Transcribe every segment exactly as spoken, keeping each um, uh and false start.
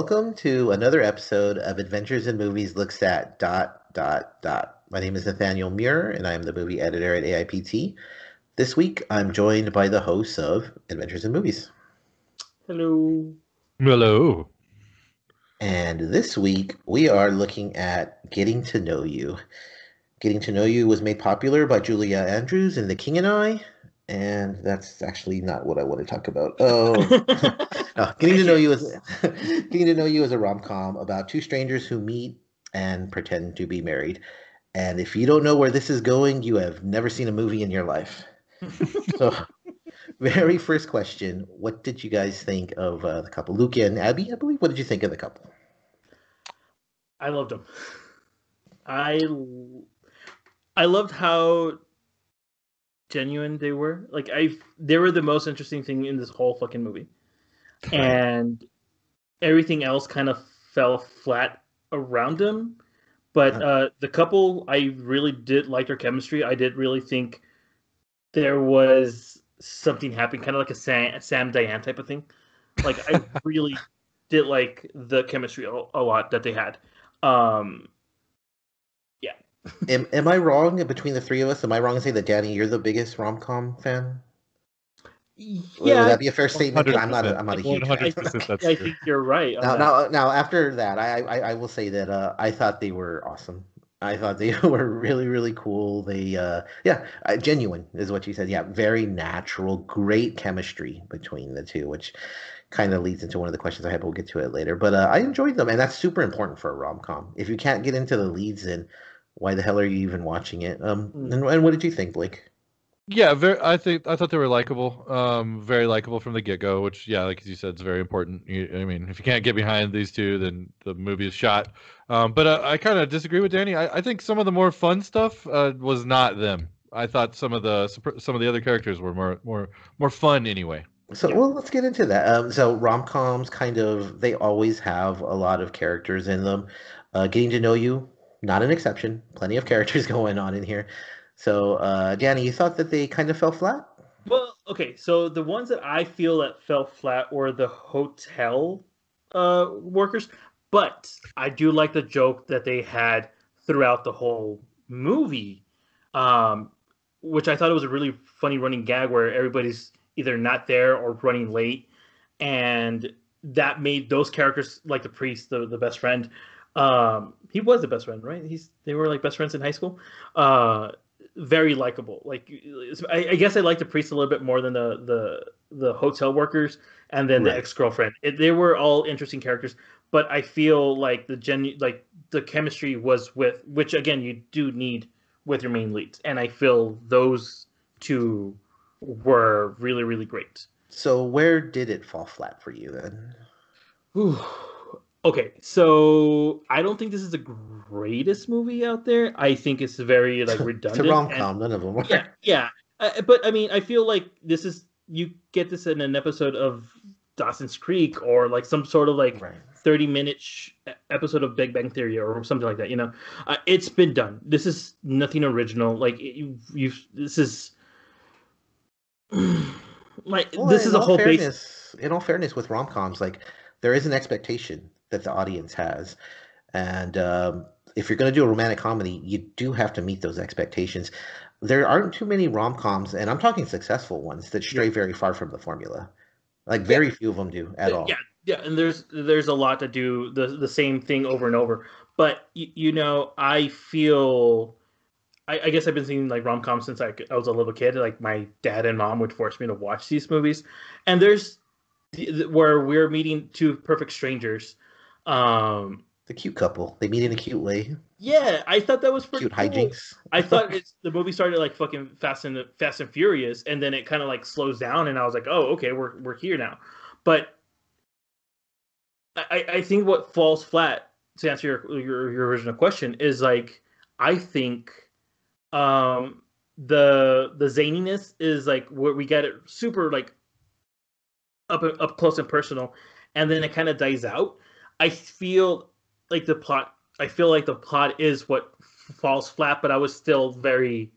Welcome to another episode of Adventures in Movies Looks at dot dot dot. My name is Nathaniel Muir, and I am the movie editor at A I P T. This week, I'm joined by the hosts of Adventures in Movies. Hello. Hello. And this week, we are looking at Getting to Know You. Getting to Know You was made popular by Julia Andrews in The King and I. And that's actually not what I want to talk about. Oh, no, getting to know you is getting to know you is a rom-com about two strangers who meet and pretend to be married. And if you don't know where this is going, you have never seen a movie in your life. So, very first question: what did you guys think of uh, the couple, Luca and Abby? I believe. What did you think of the couple? I loved them. I I loved how genuine they were. Like, I they were the most interesting thing in this whole fucking movie, and everything else kind of fell flat around them. But uh the couple, I really did like their chemistry. I did really think there was something happening, kind of like a Sam, Sam Diane type of thing. Like, I really did like the chemistry a, a lot that they had. um am, am I wrong between the three of us? Am I wrong to say that, Danny, you're the biggest rom-com fan? Yeah. Would that be a fair statement? I'm not a, I'm not a huge fan. I think, I think you're right. Now, now, now, after that, I, I, I will say that uh, I thought they were awesome. I thought they were really, really cool. They, uh, yeah, uh, genuine is what you said. Yeah, very natural, great chemistry between the two, which kind of leads into one of the questions I had, but we'll get to it later. But uh, I enjoyed them, and that's super important for a rom-com. If you can't get into the leads in, why the hell are you even watching it? Um, and, and what did you think, Blake? Yeah, very, I think I thought they were likable, um, very likable from the get-go. Which, yeah, like you said, is very important. You, I mean, if you can't get behind these two, then the movie is shot. Um, but I, I kind of disagree with Danny. I, I think some of the more fun stuff uh, was not them. I thought some of the some of the other characters were more more more fun anyway. So, yeah. Well, let's get into that. Um, so rom-coms kind of, they always have a lot of characters in them. Uh, Getting to Know You, not an exception. Plenty of characters going on in here. So, uh, Danny, you thought that they kind of fell flat? Well, okay. So the ones that I feel that fell flat were the hotel uh, workers. But I do like the joke that they had throughout the whole movie, um, which I thought it was a really funny running gag where everybody's either not there or running late. And that made those characters, like the priest, the, the best friend, um he was the best friend, right? He's they were like best friends in high school. Uh very likable. Like, I, I guess I liked the priest a little bit more than the the the hotel workers, and then right. The ex-girlfriend. It, they were all interesting characters, but I feel like the genu- like the chemistry was with, which again you do need with your main leads, and I feel those two were really really great. So where did it fall flat for you then? Ooh. Okay, so I don't think this is the greatest movie out there. I think it's very, like, redundant. It's a rom-com, none of them are. Yeah, yeah. Uh, but, I mean, I feel like this is, you get this in an episode of Dawson's Creek or, like, some sort of, like, thirty-minute right. sh- episode of Big Bang Theory or something like that, you know? Uh, it's been done. This is nothing original. Like, you, you this is... like, well, this is a whole fairness, base... In all fairness, with rom-coms, like, there is an expectation that the audience has, and um, if you're going to do a romantic comedy, you do have to meet those expectations. There aren't too many rom-coms, and I'm talking successful ones, that stray very far from the formula. Like, very yeah. few of them do at all. Yeah, yeah, and there's there's a lot to do the the same thing over and over. But y- you know, I feel, I, I guess I've been seeing like rom-coms since I, I was a little kid. Like, my dad and mom would force me to watch these movies, and there's where we're meeting two perfect strangers. Um, the cute couple. They meet in a cute way. Yeah, I thought that was pretty cute cool. Hijinks. I thought it's, the movie started like fucking Fast and Fast and Furious, and then it kind of like slows down, and I was like, oh, okay, we're we're here now. But I, I think what falls flat, to answer your, your your original question, is like, I think um the the zaniness is like where we get it super like up up close and personal, and then it kind of dies out. I feel like the plot. I feel like the plot is what falls flat, but I was still very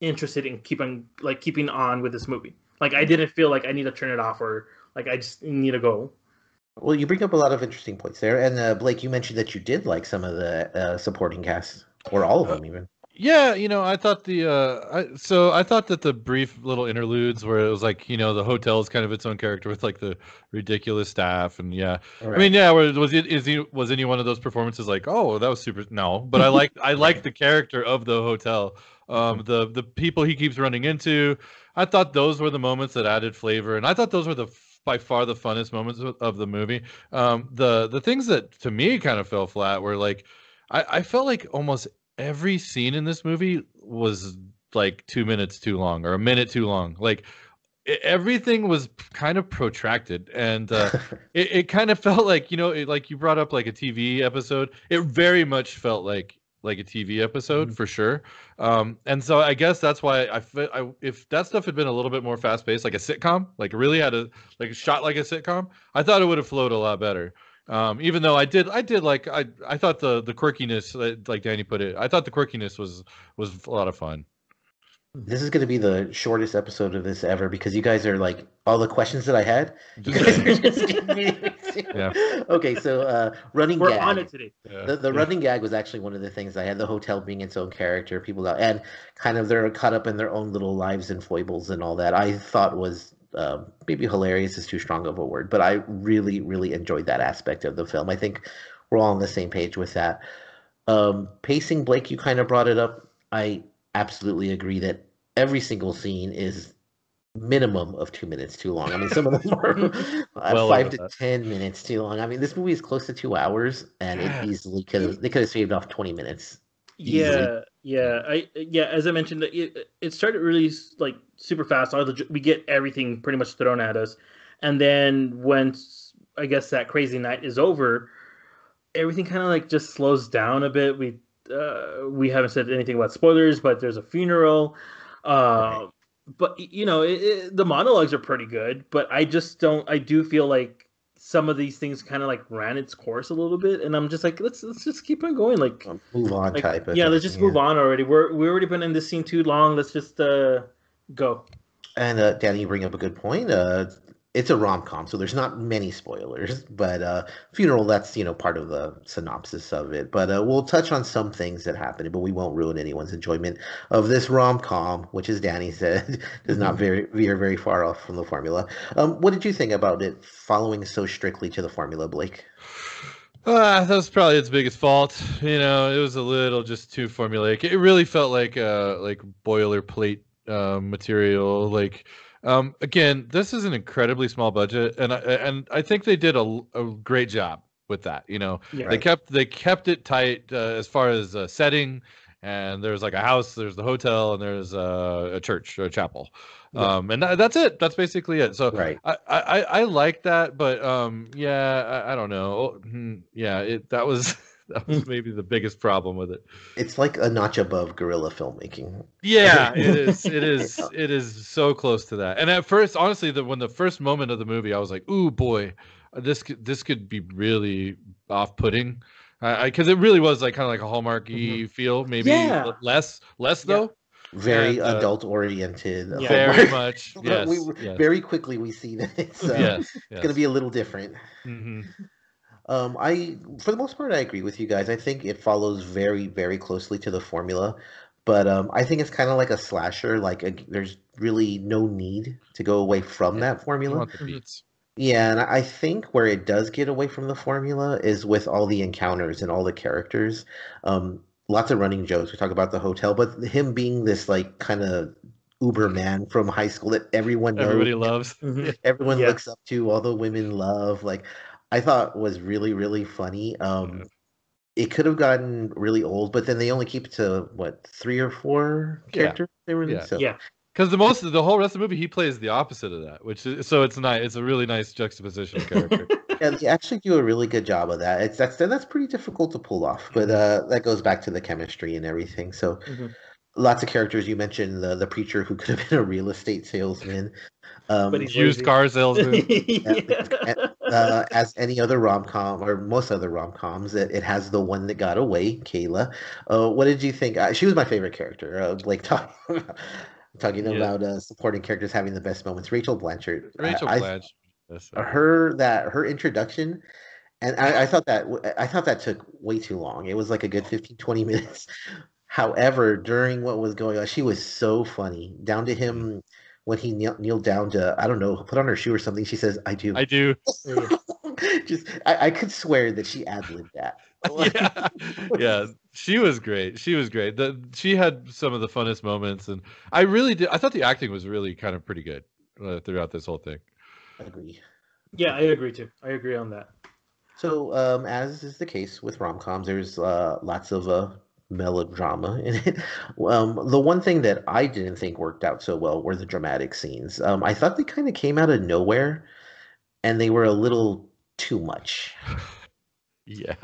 interested in keeping like keeping on with this movie. Like, I didn't feel like I need to turn it off, or like I just need to go. Well, you bring up a lot of interesting points there. And uh, Blake, you mentioned that you did like some of the uh, supporting cast, or all of them even. Yeah, you know, I thought the uh, I, so I thought that the brief little interludes where it was like, you know, the hotel is kind of its own character with like the ridiculous staff, and yeah, right. I mean, yeah, was it is he was any one of those performances like, oh, that was super? No, but I like I like the character of the hotel, um, the the people he keeps running into. I thought those were the moments that added flavor, and I thought those were the by far the funnest moments of the movie. Um, the the things that to me kind of fell flat were like, I, I felt like almost every scene in this movie was like two minutes too long or a minute too long. Like everything was kind of protracted, and uh, it, it kind of felt like, you know, it, like you brought up like a T V episode. It very much felt like like a T V episode, mm-hmm. for sure. Um, and so I guess that's why I, I, if that stuff had been a little bit more fast paced, like a sitcom, like really had a, like shot like a sitcom, I thought it would have flowed a lot better. Um, even though I did, I did like, I, I thought the, the quirkiness, like Danny put it, I thought the quirkiness was, was a lot of fun. This is going to be the shortest episode of this ever, because you guys are like all the questions that I had. You guys are just giving me. Yeah. Okay, so uh, running. We're gag. on it today. Yeah. The, the yeah. running gag was actually one of the things I had. The hotel being its own character, people out, and kind of they're caught up in their own little lives and foibles and all that. I thought was uh, maybe hilarious is too strong of a word, but I really, really enjoyed that aspect of the film. I think we're all on the same page with that. Um, pacing, Blake, you kind of brought it up. I. Absolutely agree that every single scene is minimum of two minutes too long. I mean, some of them are well five to that. ten minutes too long. I mean, this movie is close to two hours, and yeah. it easily could have, they could have saved off twenty minutes. Easily. Yeah, yeah, I yeah. As I mentioned, it, it started really like super fast. We get everything pretty much thrown at us, and then once I guess that crazy night is over, everything kind of like just slows down a bit. We. Uh, we haven't said anything about spoilers, but there's a funeral. Uh, right. But, you know, it, it, the monologues are pretty good, but I just don't, I do feel like some of these things kind of like ran its course a little bit. And I'm just like, let's let's just keep on going. Like, I'll move on like, type. Yeah, let's just yeah. move on already. We're, we've already been in this scene too long. Let's just uh, go. And uh, Danny, you bring up a good point. Uh, it's a rom-com, so there's not many spoilers, but uh, funeral, that's, you know, part of the synopsis of it. But uh, we'll touch on some things that happened, but we won't ruin anyone's enjoyment of this rom-com, which, as Danny said, does not veer very, very far off from the formula. Um, what did you think about it following so strictly to the formula, Blake? Uh, that was probably its biggest fault. You know, it was a little just too formulaic. It really felt like uh, like boilerplate uh, material, like... Um, again, this is an incredibly small budget, and I, and I think they did a, a great job with that. You know, yeah, they right. kept they kept it tight uh, as far as uh, setting. And there's like a house, there's the hotel, and there's uh, a church, or a chapel, yeah. um, and th that's it. That's basically it. So right. I, I I like that, but um, yeah, I, I don't know. Oh, yeah, it that was. That was maybe the biggest problem with it. It's like a notch above guerrilla filmmaking. Yeah, it is. It is. It is so close to that. And at first, honestly, the, when the first moment of the movie, I was like, "Ooh, boy, this could, this could be really off-putting," because uh, it really was like kind of like a Hallmark-y mm-hmm. feel. Maybe yeah. less, less yeah. though. Very uh, adult-oriented. Yeah. Very much. Yes, we, yes. Very quickly, we see that it's, uh, yes, yes. it's going to be a little different. Mm-hmm. Um, I, for the most part, I agree with you guys. I think it follows very, very closely to the formula, but um, I think it's kind of like a slasher. Like, a, there's really no need to go away from yeah, that formula. Yeah, and I think where it does get away from the formula is with all the encounters and all the characters. Um, lots of running jokes. We talk about the hotel, but him being this like kind of Uber man from high school that everyone knows, everybody loves, everyone yeah. looks up to, all the women love, like. I thought was really, really funny. Um, yeah. It could have gotten really old, but then they only keep it to, what, three or four characters? Yeah. They were yeah. So. Yeah. Because the most, the whole rest of the movie, he plays the opposite of that, which is, so it's nice. It's a really nice juxtaposition of character. Yeah, they actually do a really good job of that. It's that's that's pretty difficult to pull off, but uh, that goes back to the chemistry and everything. So. Mm-hmm. Lots of characters. You mentioned the the preacher who could have been a real estate salesman, um, but he's used car salesman. yeah. and, uh, as any other rom com or most other rom coms, it, it has the one that got away, Kayla. Uh, what did you think? Uh, she was my favorite character. Uh, Blake talking about, talking yeah. about uh, supporting characters having the best moments. Rachel Blanchard. Rachel I, Blanchard. I, her that her introduction, and I, I thought that I thought that took way too long. It was like a good fifteen, twenty minutes. However, during what was going on, she was so funny. Down to him when he kneel, kneeled down to, I don't know, put on her shoe or something. She says, "I do, I do." Just I, I could swear that she ad-libbed that. yeah. yeah, she was great. She was great. The, she had some of the funnest moments, and I really did. I thought the acting was really kind of pretty good uh, throughout this whole thing. I agree. Yeah, I agree too. I agree on that. So, um, as is the case with rom-coms, there's uh, lots of uh, melodrama in it. Um, the one thing that I didn't think worked out so well were the dramatic scenes. Um, I thought they kind of came out of nowhere, and they were a little too much. Yeah.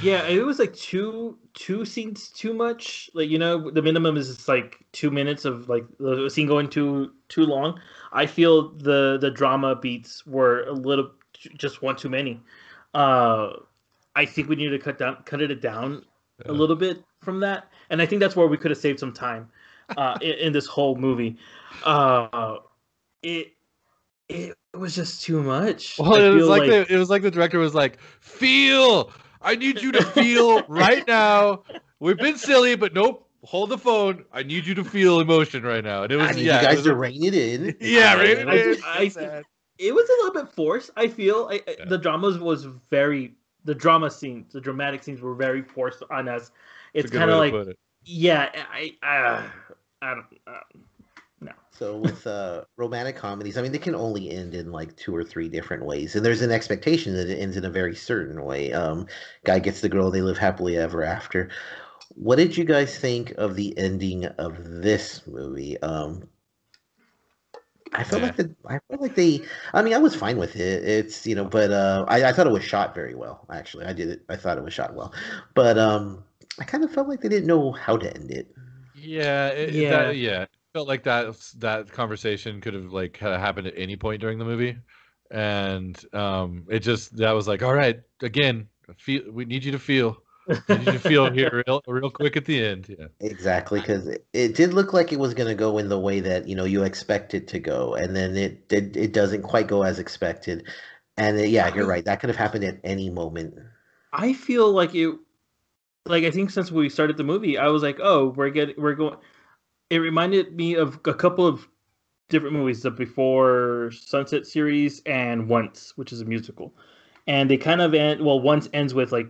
Yeah, it was like two two scenes too much. Like, you know, the minimum is just like two minutes of like a scene going too too long. I feel the the drama beats were a little just one too many. Uh, I think we need to cut down cut it down yeah. a little bit from that. And I think that's where we could have saved some time uh, in, in this whole movie. Uh, it it It was just too much. Well, it was like, like... The, it was like the director was like, "Feel! I need you to feel right now. We've been silly, but nope. Hold the phone. I need you to feel emotion right now." And it was I need yeah, you guys it was, to rein it in. Yeah, rein it in. I, I, it was a little bit forced. I feel I, yeah. the dramas was very the drama scenes, the dramatic scenes were very forced on us. It's kind of like it. yeah, I uh, I don't. Uh, No. So with uh, romantic comedies, I mean, they can only end in like two or three different ways. And there's an expectation that it ends in a very certain way. Um, guy gets the girl, they live happily ever after. What did you guys think of the ending of this movie? Um, I felt yeah. like the, I felt like they, I mean, I was fine with it. It's, you know, but uh, I, I thought it was shot very well, actually. I did it. I thought it was shot well. But um, I kind of felt like they didn't know how to end it. Yeah. It, yeah. That, yeah. Felt like that that conversation could have like happened at any point during the movie, and um it just that was like, all right, again, feel, we need you to feel we need you to feel here real real quick at the end. Yeah, exactly, because it, it did look like it was going to go in the way that, you know, you expect it to go, and then it it, it doesn't quite go as expected, and it, yeah, you're right, that could have happened at any moment. I feel like it like I think since we started the movie, I was like, oh, we're getting we're going it reminded me of a couple of different movies, the Before Sunset series and Once, which is a musical. And they kind of end, well, Once ends with like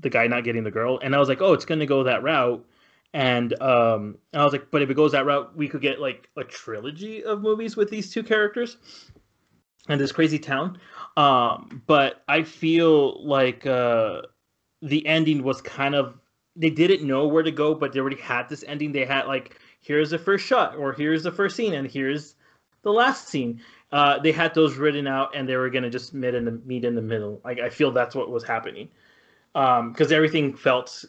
the guy not getting the girl. And I was like, oh, it's going to go that route. And, um, and I was like, but if it goes that route, we could get like a trilogy of movies with these two characters and this crazy town. Um, but I feel like uh, the ending was kind of, they didn't know where to go, but they already had this ending. They had like, here's the first shot, or here's the first scene, and here's the last scene. Uh, they had those written out, and they were going to just meet in the, meet in the middle. Like, I feel that's what was happening. Because um, everything felt,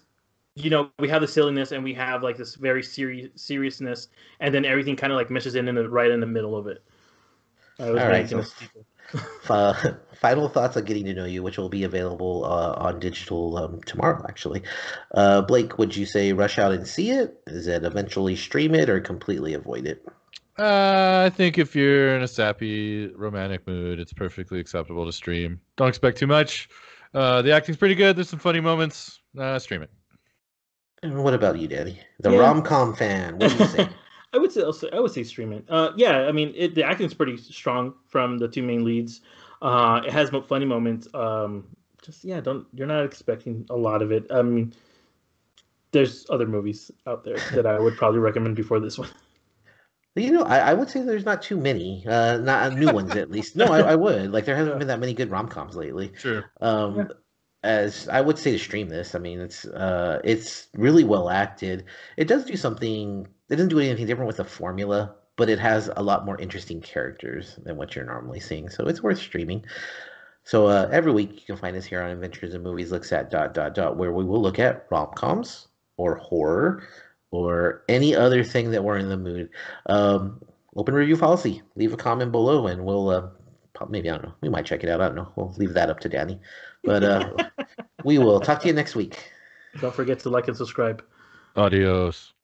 you know, we have the silliness, and we have, like, this very seri- seriousness, and then everything kind of, like, meshes in, in the, right in the middle of it. I was All right, so uh, final thoughts on Getting to Know You, which will be available uh, on digital um, tomorrow, actually. Uh, Blake, would you say rush out and see it? Is it eventually stream it or completely avoid it? Uh, I think if you're in a sappy romantic mood, it's perfectly acceptable to stream. Don't expect too much. Uh, the acting's pretty good. There's some funny moments. Uh, stream it. And what about you, Danny? The yeah. rom-com fan. What do you say? I would say I would say stream it. Uh, yeah, I mean, it, the acting's pretty strong from the two main leads. Uh, it has funny moments. Um, just yeah, don't you're not expecting a lot of it. I mean, there's other movies out there that I would probably recommend before this one. You know, I, I would say there's not too many, uh, not new ones at least. No, I, I would like there hasn't been that many good rom-coms lately. Sure. Um, yeah. As I would say to stream this. I mean, it's uh, it's really well acted. It does do something. It doesn't do anything different with the formula, but it has a lot more interesting characters than what you're normally seeing. So it's worth streaming. So uh, every week you can find us here on Adventures in Movies Looks at dot dot dot, where we will look at rom-coms or horror or any other thing that we're in the mood. Um, open review policy. Leave a comment below, and we'll. Uh, Maybe, I don't know. We might check it out. I don't know. We'll leave that up to Danny. But uh, we will talk to you next week. Don't forget to like and subscribe. Adios.